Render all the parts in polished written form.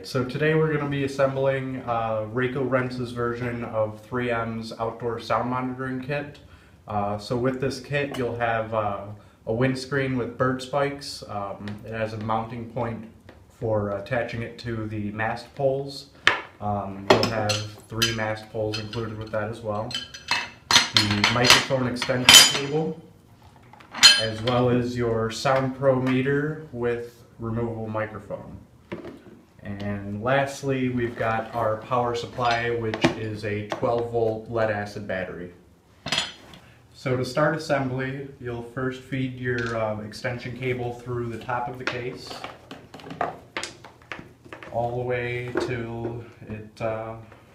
Alright, so today we're going to be assembling RAECO Rents' version of 3M's outdoor sound monitoring kit. So with this kit you'll have a windscreen with bird spikes. It has a mounting point for attaching it to the mast poles. You'll have 3 mast poles included with that as well. The microphone extension cable, as well as your SoundPro meter with removable microphone. And lastly, we've got our power supply, which is a 12-volt lead-acid battery. So to start assembly, you'll first feed your extension cable through the top of the case, all the way till it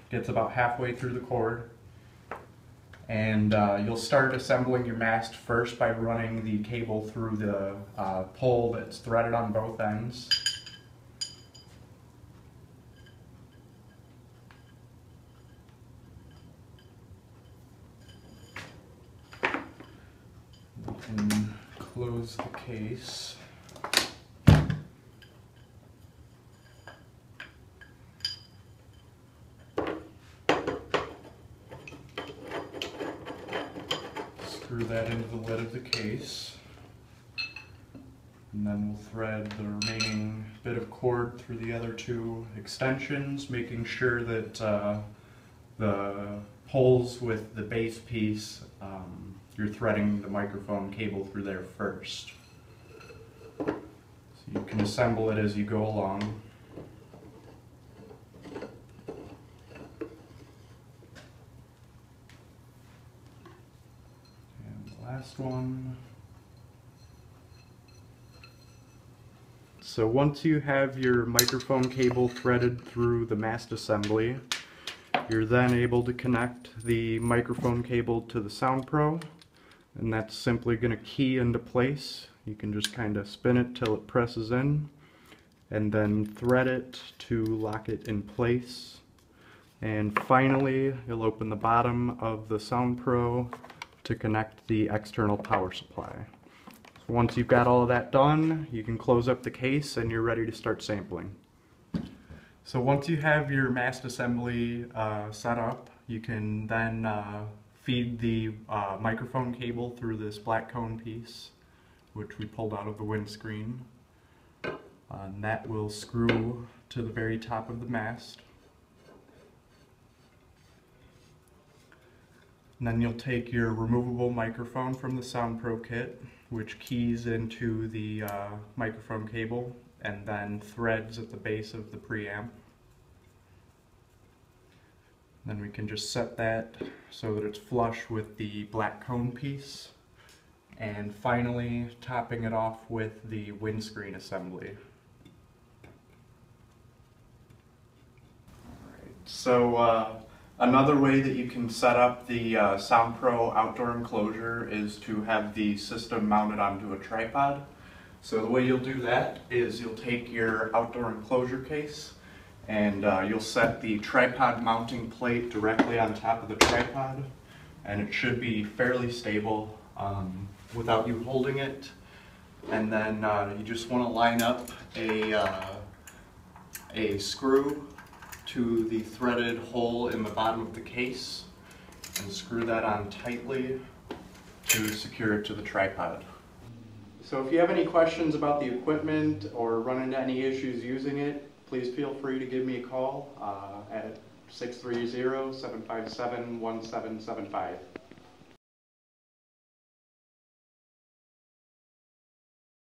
gets about halfway through the cord. And you'll start assembling your mast first by running the cable through the pole that's threaded on both ends. And close the case. Screw that into the lid of the case, and then we'll thread the remaining bit of cord through the other two extensions, making sure that the poles with the base piece, you're threading the microphone cable through there first. So you can assemble it as you go along. And the last one. So once you have your microphone cable threaded through the mast assembly, you're then able to connect the microphone cable to the SoundPro, and that's simply going to key into place. You can just kind of spin it till it presses in, and then thread it to lock it in place. And finally, you'll open the bottom of the SoundPro to connect the external power supply. So once you've got all of that done, you can close up the case and you're ready to start sampling. So once you have your mast assembly set up, you can then feed the microphone cable through this black cone piece, which we pulled out of the windscreen. And that will screw to the very top of the mast. And then you'll take your removable microphone from the SoundPro kit, which keys into the microphone cable, and then threads at the base of the preamp. Then we can just set that so that it's flush with the black cone piece. And finally, topping it off with the windscreen assembly. All right, so another way that you can set up the SoundPro outdoor enclosure is to have the system mounted onto a tripod. So the way you'll do that is you'll take your outdoor enclosure case and you'll set the tripod mounting plate directly on top of the tripod, and it should be fairly stable without you holding it. And then you just want to line up a screw to the threaded hole in the bottom of the case and screw that on tightly to secure it to the tripod. So if you have any questions about the equipment or run into any issues using it, please feel free to give me a call at 630-757-1775.